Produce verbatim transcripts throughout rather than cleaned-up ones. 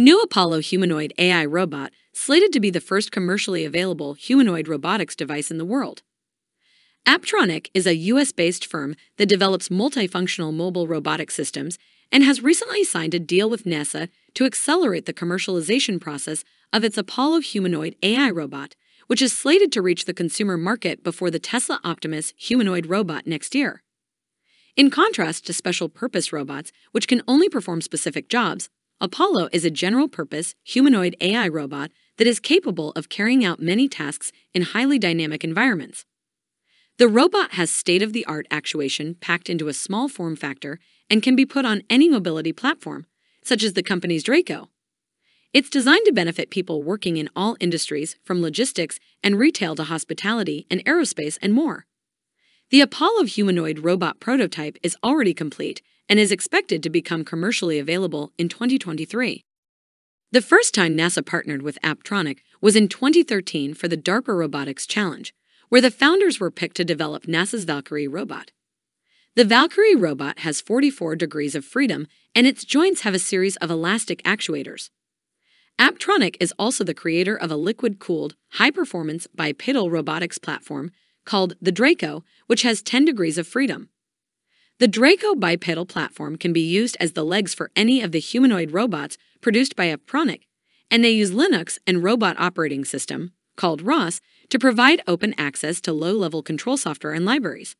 New Apollo humanoid A I robot, slated to be the first commercially available humanoid robotics device in the world. Apptronik is a U S-based firm that develops multifunctional mobile robotic systems and has recently signed a deal with NASA to accelerate the commercialization process of its Apollo humanoid A I robot, which is slated to reach the consumer market before the Tesla Optimus humanoid robot next year. In contrast to special-purpose robots, which can only perform specific jobs, Apollo is a general-purpose humanoid A I robot that is capable of carrying out many tasks in highly dynamic environments. The robot has state-of-the-art actuation packed into a small form factor and can be put on any mobility platform, such as the company's Draco. It's designed to benefit people working in all industries, from logistics and retail to hospitality and aerospace and more. The Apollo humanoid robot prototype is already complete and is expected to become commercially available in twenty twenty-three. The first time NASA partnered with Apptronik was in twenty thirteen for the DARPA Robotics Challenge, where the founders were picked to develop NASA's Valkyrie robot. The Valkyrie robot has forty-four degrees of freedom, and its joints have a series of elastic actuators. Apptronik is also the creator of a liquid-cooled, high-performance bipedal robotics platform called the Draco, which has ten degrees of freedom. The Draco bipedal platform can be used as the legs for any of the humanoid robots produced by Apptronik, and they use Linux and robot operating system, called R O S, to provide open access to low-level control software and libraries.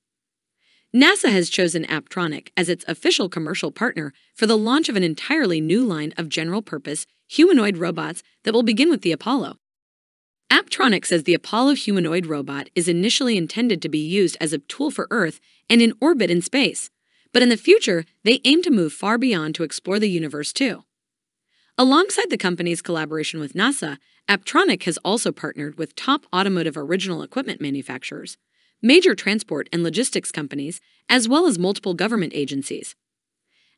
NASA has chosen Apptronik as its official commercial partner for the launch of an entirely new line of general-purpose humanoid robots that will begin with the Apollo. Apptronik says the Apollo humanoid robot is initially intended to be used as a tool for Earth and in orbit in space, but in the future, they aim to move far beyond to explore the universe too. Alongside the company's collaboration with NASA, Apptronik has also partnered with top automotive original equipment manufacturers, major transport and logistics companies, as well as multiple government agencies.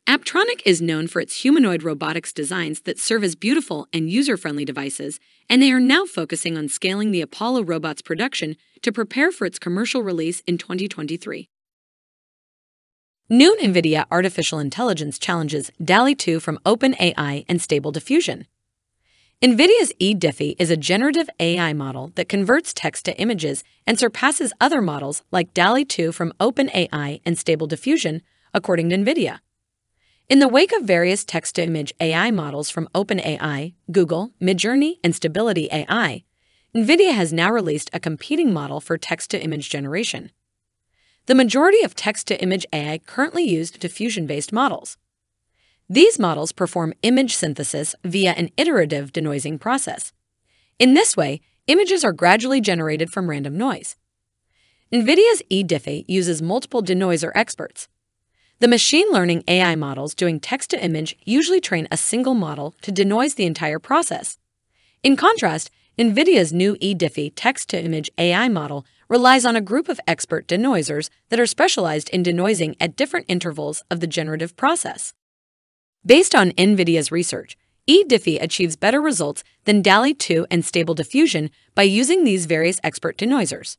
Apptronik is known for its humanoid robotics designs that serve as beautiful and user-friendly devices, and they are now focusing on scaling the Apollo robot's production to prepare for its commercial release in twenty twenty-three. New NVIDIA artificial intelligence challenges DALL-E two from OpenAI and Stable Diffusion. NVIDIA's eDiff-I is a generative A I model that converts text to images and surpasses other models like DALL-E two from OpenAI and Stable Diffusion, according to NVIDIA. In the wake of various text-to-image A I models from OpenAI, Google, Midjourney, and Stability A I, NVIDIA has now released a competing model for text-to-image generation. The majority of text-to-image A I currently use diffusion-based models. These models perform image synthesis via an iterative denoising process. In this way, images are gradually generated from random noise. NVIDIA's eDiff-I uses multiple denoiser experts. The machine learning A I models doing text-to-image usually train a single model to denoise the entire process. In contrast, NVIDIA's new eDiff-I text-to-image A I model relies on a group of expert denoisers that are specialized in denoising at different intervals of the generative process. Based on NVIDIA's research, eDiff-I achieves better results than DALL-E two and Stable Diffusion by using these various expert denoisers.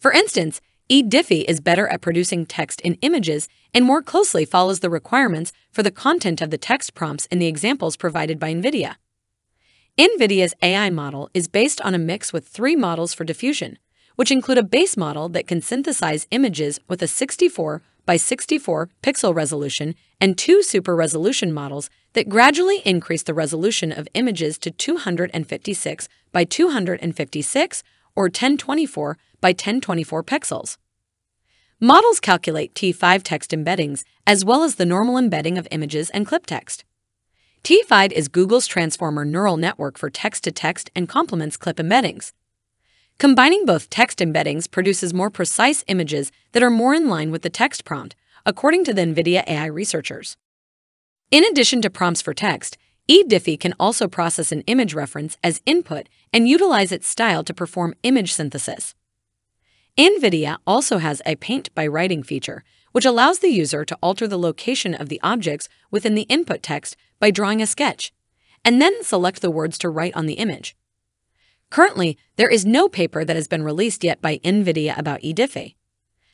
For instance, eDiff-I is better at producing text in images and more closely follows the requirements for the content of the text prompts in the examples provided by NVIDIA. NVIDIA's A I model is based on a mix with three models for diffusion, which include a base model that can synthesize images with a sixty-four by sixty-four pixel resolution and two super resolution models that gradually increase the resolution of images to two hundred fifty-six by two hundred fifty-six or ten twenty-four by ten twenty-four pixels. Models calculate T five text embeddings as well as the normal embedding of images and clip text. T five is Google's transformer neural network for text-to-text and complements clip embeddings. Combining both text embeddings produces more precise images that are more in line with the text prompt, according to the NVIDIA A I researchers. In addition to prompts for text, eDiff-I can also process an image reference as input and utilize its style to perform image synthesis. NVIDIA also has a paint-by-writing feature, which allows the user to alter the location of the objects within the input text by drawing a sketch, and then select the words to write on the image. Currently, there is no paper that has been released yet by NVIDIA about eDiff-I.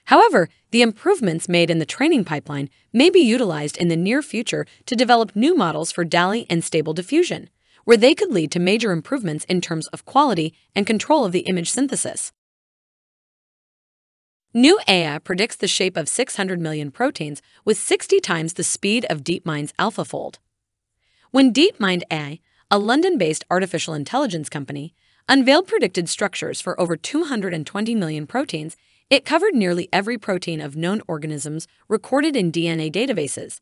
However, the improvements made in the training pipeline may be utilized in the near future to develop new models for DALL-E and Stable Diffusion, where they could lead to major improvements in terms of quality and control of the image synthesis. New A I predicts the shape of six hundred million proteins with sixty times the speed of DeepMind's AlphaFold. When DeepMind A I, a London-based artificial intelligence company, unveiled predicted structures for over two hundred twenty million proteins, it covered nearly every protein of known organisms recorded in D N A databases.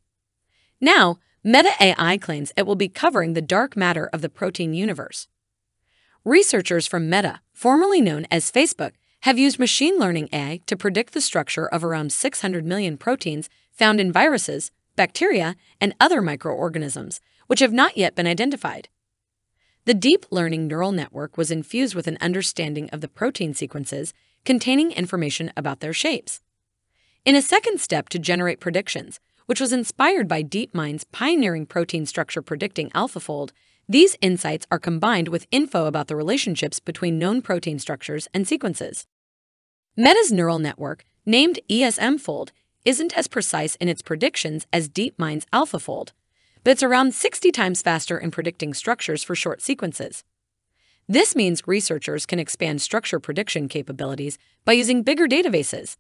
Now, Meta A I claims it will be covering the dark matter of the protein universe. Researchers from Meta, formerly known as Facebook, have used machine learning A I to predict the structure of around six hundred million proteins found in viruses, bacteria, and other microorganisms, which have not yet been identified. The deep learning neural network was infused with an understanding of the protein sequences containing information about their shapes. In a second step to generate predictions, which was inspired by DeepMind's pioneering protein structure predicting AlphaFold, these insights are combined with info about the relationships between known protein structures and sequences. Meta's neural network, named ESMFold, isn't as precise in its predictions as DeepMind's AlphaFold, but it's around sixty times faster in predicting structures for short sequences. This means researchers can expand structure prediction capabilities by using bigger databases.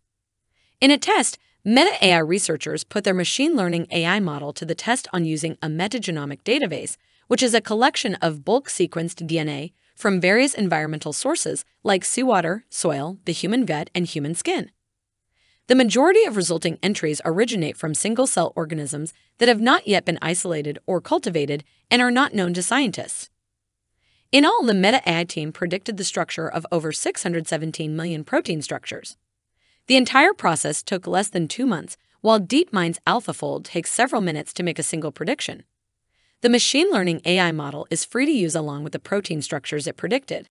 In a test, Meta A I researchers put their machine learning A I model to the test on using a metagenomic database, which is a collection of bulk-sequenced D N A from various environmental sources like seawater, soil, the human gut, and human skin. The majority of resulting entries originate from single-cell organisms that have not yet been isolated or cultivated and are not known to scientists. In all, the Meta A I team predicted the structure of over six hundred seventeen million protein structures. The entire process took less than two months, while DeepMind's AlphaFold takes several minutes to make a single prediction. The machine learning A I model is free to use along with the protein structures it predicted.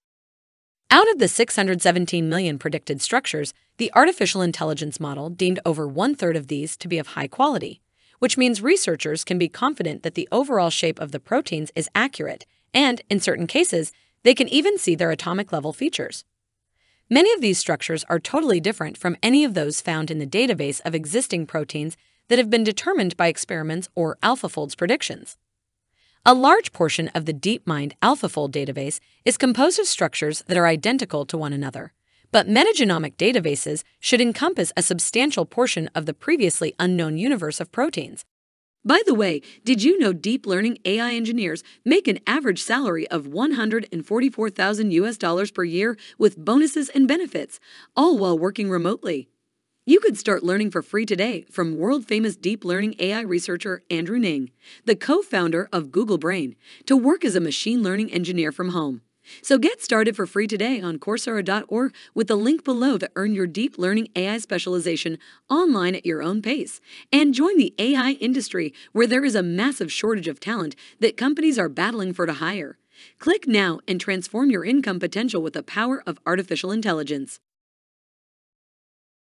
Out of the six hundred seventeen million predicted structures, the artificial intelligence model deemed over one-third of these to be of high quality, which means researchers can be confident that the overall shape of the proteins is accurate, and, in certain cases, they can even see their atomic-level features. Many of these structures are totally different from any of those found in the database of existing proteins that have been determined by experiments or AlphaFold's predictions. A large portion of the DeepMind AlphaFold database is composed of structures that are identical to one another, but metagenomic databases should encompass a substantial portion of the previously unknown universe of proteins. By the way, did you know deep learning A I engineers make an average salary of one hundred forty-four thousand U S dollars per year with bonuses and benefits, all while working remotely? You could start learning for free today from world-famous deep learning A I researcher Andrew Ng, the co-founder of Google Brain, to work as a machine learning engineer from home. So get started for free today on Coursera dot org with the link below to earn your deep learning A I specialization online at your own pace. And join the A I industry, where there is a massive shortage of talent that companies are battling for to hire. Click now and transform your income potential with the power of artificial intelligence.